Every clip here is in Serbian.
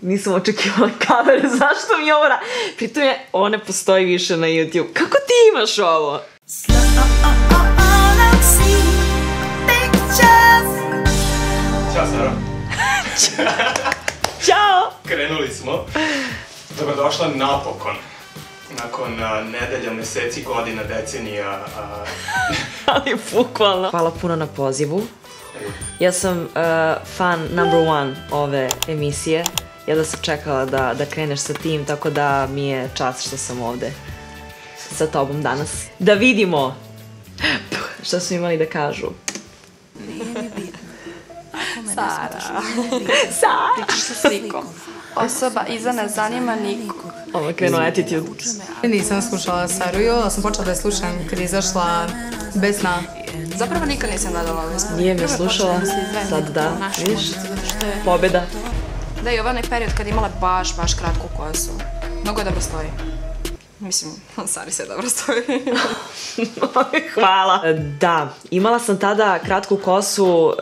nisam očekivala kamere, zašto mi je ovo pritom je, ovo ne postoji više na YouTube. Kako ti imaš ovo? Slonoxy Pictures. Ćao, Sara. Ćao. Krenuli smo. Dobrodošla napokon. Nakon nedelja, meseci, godina, decenija. Ali bukvalno. Hvala puno na pozivu. Ja sam fan number one ove emisije. Ja da sam čekala da kreneš sa tim, tako da mi je čast što sam ovde sa tobom danas. Da vidimo šta su imali da kažu. Sara. Sara. Pričaš sa slikom. Osoba iza nas zanima nikog. Ovo je krenuo attitude. Nisam slušala Saruju, ali sam počela da je slušam kad je izašla bez sna. Zapravo nikad nisam gledala ove snove. Nije me slušala, sad da, vidiš, pobjeda. Da, i ovo je onaj period kad je imala baš kratku kosu. Mnogo je dobro stoji. Mislim, Sari se dobro stoji. Hvala. Da, imala sam tada kratku kosu,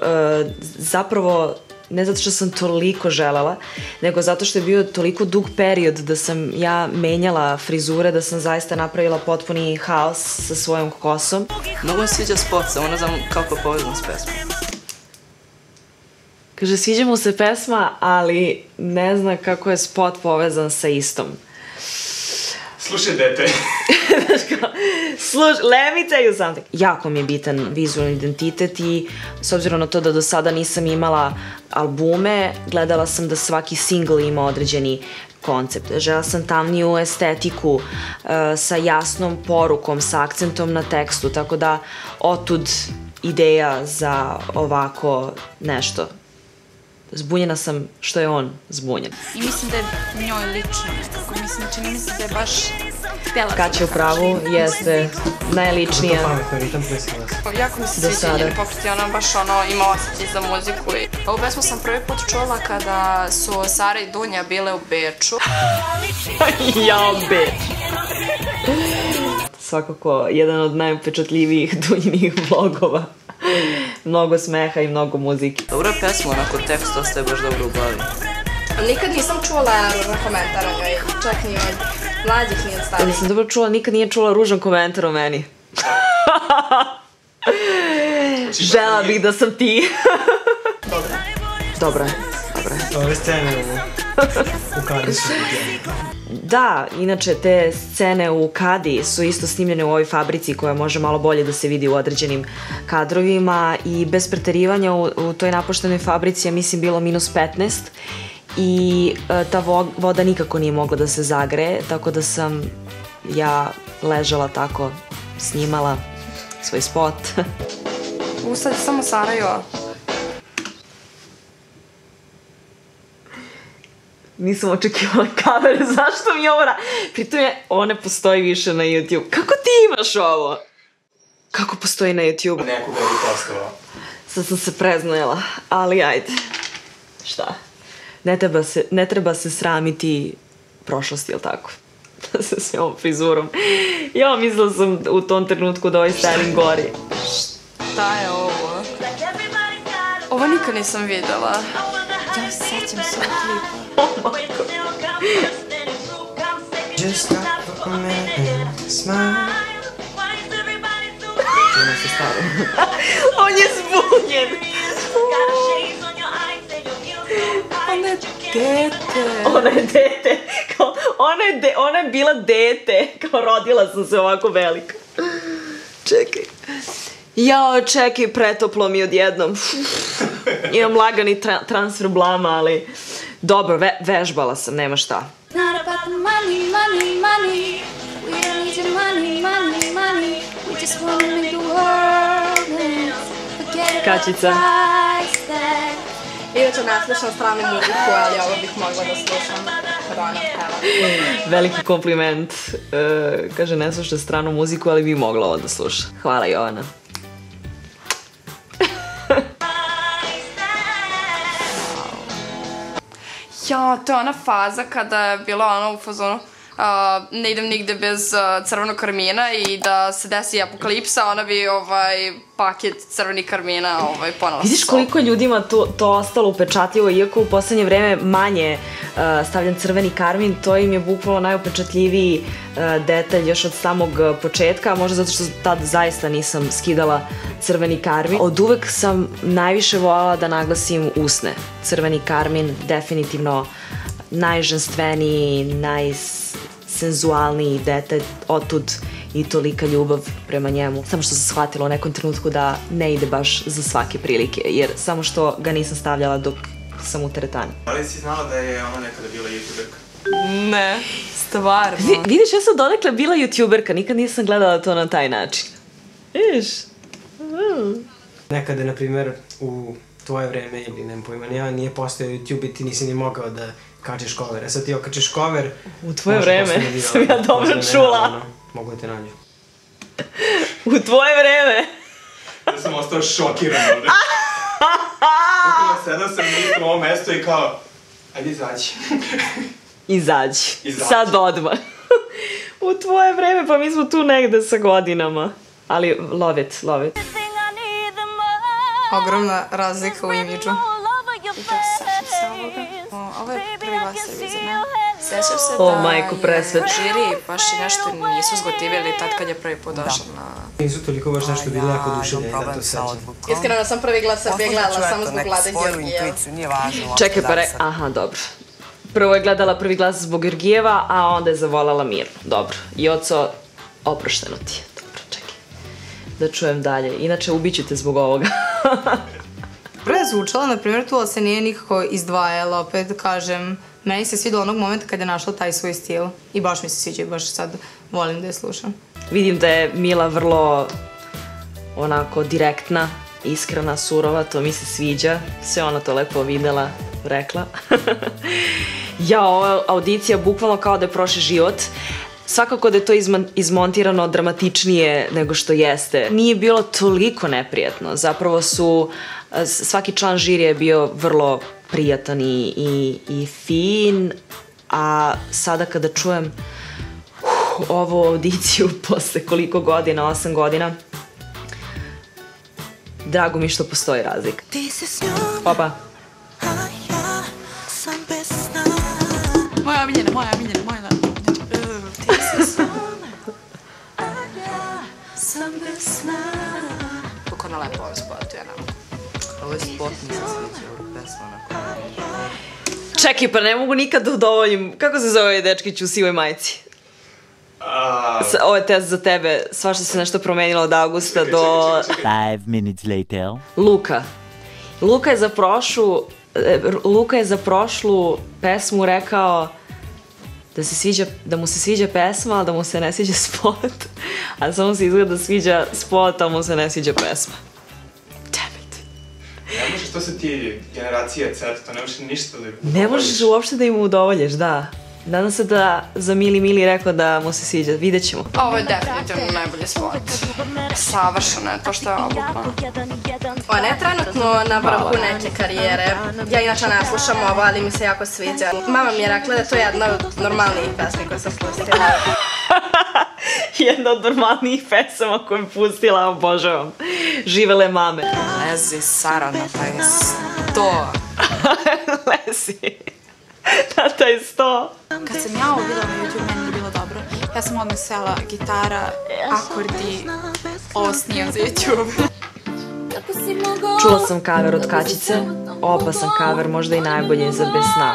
zapravo ne zato što sam toliko želela, nego zato što je bio toliko dug period da sam ja menjala frizure, da sam zaista napravila potpuni haos sa svojom kosom. Mnogo mi sviđa spot, samo ne znam kako povezam s pesmom. Kaže, sviđa mu se pesma, ali ne zna kako je spot povezan sa istom. Slušaj, dete. Let me tell you something. Jako mi je bitan vizualni identitet i s obzirom na to da do sada nisam imala albume, gledala sam da svaki single ima određeni koncept. Žela sam tamniju estetiku sa jasnom porukom, sa akcentom na tekstu, tako da otud ideja za ovako nešto. Zbunjena sam što je on zbunjen. I mislim da je njoj lično nekako. Mislim, čini mi se da je baš htjela se da kače u pravu, jeste najličnija. Jako mi se sviđa njeni pokret i ona baš ono ima osjećaj za muziku. Ovu pesmu sam prvi put čula kada su Sara i Dunja bile u Beču. Jao Beč. Svakako, jedan od najupečatljivijih Dunjinih vlogova. Mnogo smeha i mnogo muzike. Dobra pesma, onako tekst ostaje baš dobro u glavi. Nikad nisam čula ružan komentar o njoj, čak ni od mlađih nije stavila. Nisam dobro čula, nikad nije čula ružan komentar o meni. Žela bih da sam ti. Dobra. Dobra. Ove scene u Kadi su snimljene. Da, inače te scene u Kadi su isto snimljene u ovoj fabrici koja može malo bolje da se vidi u određenim kadrovima i bez preterivanja u toj napuštenoj fabrici je mislim bilo -15 i ta voda nikako nije mogla da se zagreje, tako da sam ja ležala tako, snimala svoj spot. Usad je samo Sarajeva. Nisam očekivala kamere, zašto mi je ovo pritom je, ovo ne postoji više na YouTube. Kako ti imaš ovo? Kako postoji na YouTube? Nekoga je postao. Sad sam se preznojela, ali ajde. Šta? Ne treba se sramiti prošlosti, jel' tako? Da se s ovom frizurom. Ja mislila sam u tom trenutku da ovaj styling gori. Šta je ovo? Ovo nikad nisam videla. Ja sećam svoj klipa. Oh my god. Just stop for a minute, smile. On je zbunjen. Ona je dete. Ona je dete. Ona je bila dete. Kao rodila sam se ovako velika. Čekaj. Jao, čekaj, pretoplo mi odjednom. Imam lagani transfer blama, ali... Dobro, vežbala sam, nema šta. Kačica. Inače, ne slušam stranu muziku, ali ovo bih mogla da slušam kada ona peva. Veliki kompliment. Kaže, ne slušam stranu muziku, ali bi mogla ovo da sluša. Hvala, Jovana. Ja, to je ona faza kada je bila ona u fazonu ne idem nigde bez crvenog karmina i da se desi apokalipsa, ona bi paket crvenih karmina ponala. Vidiš koliko je ljudima to ostalo upečatljivo, iako u poslednje vreme manje stavljam crveni karmin, to im je bukvalno najupečatljiviji detalj još od samog početka, a možda zato što tad zaista nisam skidala crveni karmin. Od uvek sam najviše voljela da naglasim usne. Crveni karmin definitivno najženstveniji, najsenzualniji detalj, otud i tolika ljubav prema njemu. Samo što sam shvatila u nekom trenutku da ne ide baš za svake prilike, jer samo što ga nisam stavljala dok sam u teretani. Ali si znala da je ona nekada bila youtuberka? Ne, stvarno. Vidiš, ja sam donekle bila youtuberka, nikad nisam gledala to na taj način. Vidiš? Nekada, na primer, u tvoje vreme ili nemam pojma, ja nije postao YouTube i ti nisi ni mogao da kačeš cover. A sad ti okačeš cover... U tvoje vreme sam ja dobro čula. Mogu da te nađu. U tvoje vreme? Ja sam ostao šokiran ovde. Sedao sam na ovo mesto i kao, ajde izađi. Izađi. Sad odmah. U tvoje vreme, pa mi smo tu negde sa godinama. Ali love it. Ogromna razlika u imidžu. Ovo je Prvi glas Srbije za mene. Sećam se da žiri baš i nešto nisu zgotivili tad kad je prvi put došao na... Nisu toliko baš nešto bili jako duševljeni da to sećam. Iskreno da sam Prvi glas Srbije gledala samo zbog Vlade Georgijeva. Čekaj pa re... Aha, dobro. Prvo je gledala Prvi glas zbog Georgijeva, a onda je zavoljala Mir. Dobro. I oco, oprošteno ti je. Dobro, čekaj. Da čujem dalje. Inače, ubiću te zbog ovoga. Prvo je zvučala, na primjer, tu se nije nikako izdvajala, opet kažem, meni se svidilo onog momenta kada je našla taj svoj stil i baš mi se sviđa i baš sad volim da je slušam. Vidim da je Mila vrlo onako direktna, iskrena, surova, to mi se sviđa, sve ona to lepo videla, rekla. Ja, ova audicija bukvalno kao da je prošao život. Svakako da je to izmontirano dramatičnije nego što jeste. Nije bilo toliko neprijatno. Zapravo su, svaki član žirija je bio vrlo prijatan i fin, a sada kada čujem ovu audiciju posle koliko godina, 8 godina, drago mi što postoji razlika. Opa. Moja miljena. Kako na lepo ovom spotu, ja nemam. Ovo je spot, nisam sviđa, ovo je pesma onako. Čekaj, pa ne mogu nikad da udovoljim. Kako se zove dečkić u sivoj majici? Ovo je test za tebe, svašta se nešto promenilo od augusta do... Luka. Luka je za prošlu pesmu rekao da mu se sviđa pesma, ali da mu se ne sviđa spot. A samo se izgleda da sviđa spot, ali mu se ne sviđa pesma. Damn it. Ne možeš, to se ti generacija ceta, to ne možeš ništa da im udovoljiš. Ne možeš uopšte da im udovoljiš, da. Nadam se da za Mili rekla da mu se sviđa, vidjet ćemo. Ovo je definitivno najbolji spot. Savršeno je to što je obukla. Ona je trenutno na vrhu neke karijere. Ja inače ne slušam ovo, ali mi se jako sviđa. Mama mi je rekla da je to jedna od normalnijih pesmi koju sam pustila. Jedna od normalnijih pesama koju je pustila, obožavam. Živele mame. Lezi, Sara, na taj 100. Lezi. Na taj 100. Kad sam ja ovo videla na YouTube, meni je bilo dobro. Ja sam odmah sela gitara, akordi, ovo snijem za YouTube. Čula sam kaver od Kaćice, opasan kaver, možda i najbolje za Bez sna.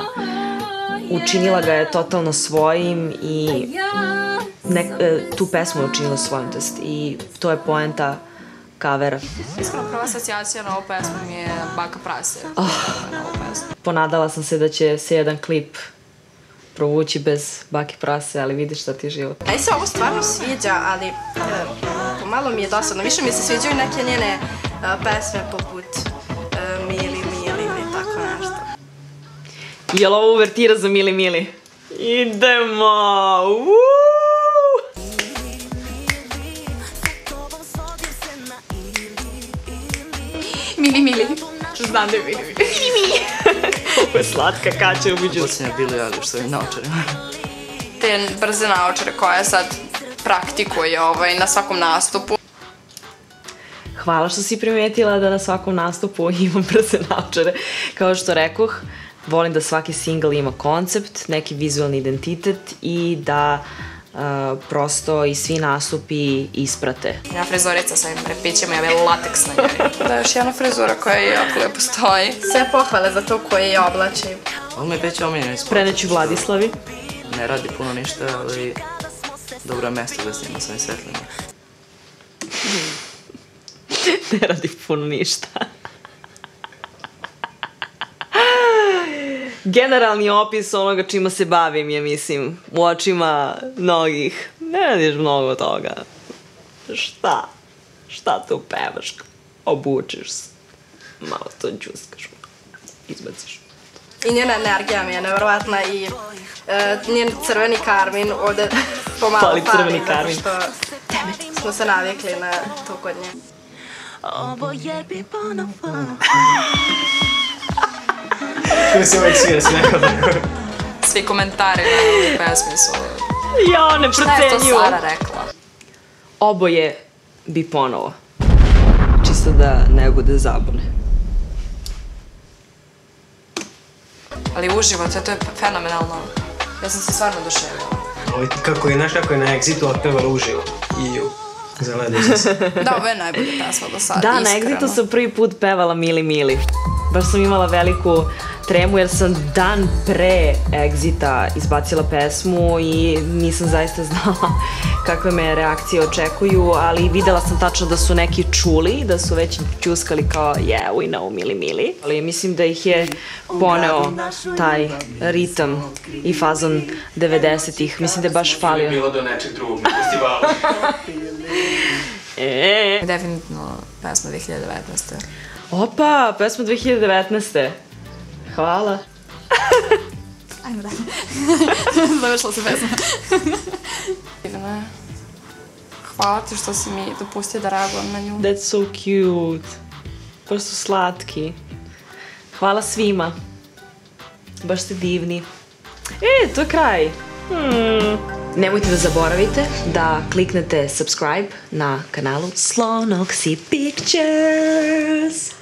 Učinila ga je totalno svojim i tu pesmu je učinila svojim, i to je poenta kavera. Iskreno, prva asocijacija na ovu pesmu mi je Baka Prase. Ponadala sam se da će se jedan klip provući bez Bake Prase, ali vidiš šta ti je život. Meni se ovo stvarno sviđa, ali pomalo mi je dosadno. Više mi se sviđaju neke njene pesme poput Mili ili tako nešto. Jel ovo uvertira za Mili? Idemo! Mili. Znam da je Mili. Ovo je slatka kaća ubiđu. Počinje bilo javljiv što je naočarima. te brze naočare koja sad praktikuje na svakom nastupu. Hvala što si primetila da na svakom nastupu imam brze naočare. Kao što rekoh, volim da svaki single ima koncept, neki vizualni identitet i da prosto i svi nastupi isprate. Jedna frizorica sa ovim prepićima, ja bi lateks na njoj. Da, još jedna frizura koja je jako lijepo stoji. Sve pohvale za to koje je oblačaju. Ovo mi je već omiljeno ispod. Preneću Vladislavi. Ne radi puno ništa, ali dobro je mesto da snima sa ovim svetlima. Ne radi puno ništa. Generalni opis onoga čima se bavim je, mislim, u očima mnogih. Ne radiš mnogo toga. Šta? Šta tu pevaš? Obučiš se. Malo to džuskaš. Izbaciš. I njena energija mi je nevjerovatna i njen crveni karmin ovde pomalo pali. Pali crveni karmin. Smo se navikli na to kod nje. Ovo je bi ponovo. Svi komentari na pesmi su... Ja, ne procenjujem. Šta je to Sara rekla? Oboje bi ponovo. Čisto da ne bude zabune. Ali uživo, to je fenomenalno. Ja sam se stvarno oduševila. Kako je na Exitu otpevala uživo. Iju. Zaledio sam se. Da, ovo je najbolje pesma do sada, iskreno. Da, na Exitu sam prvi put pevala Mili Mili. Baš sam imala veliku tremu jer sam dan pre Exita izbacila pesmu i nisam zaista znala kakve me reakcije očekuju, ali videla sam tačno da su neki čuli, da su već čuskali kao yeah, we know Mili Mili. Ali mislim da ih je poneo taj ritam i fazon 90-ih. Mislim da je baš falio. Ili bilo do nečeg drugog na festivalu. Definitivno pesma 2019. Opa, pesma 2019. Hvala. Ajmo da. Završila se pesma. Hvala ti što si mi dopustio da reagujem na nju. That's so cute. Baš su slatki. Hvala svima. Baš ste divni. E, to je kraj. Nemojte da zaboravite da kliknete subscribe na kanalu Slonoxy Pictures.